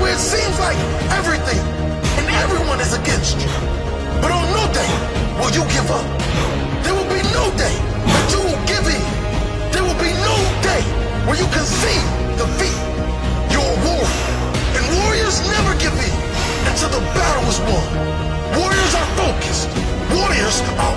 where it seems like everything and everyone is against you. But on no day will you give up. There will be no day that you will give in. There will be no day where you concede defeat. You're a warrior, and warriors never give in until the battle is won. Warriors are focused. Warriors are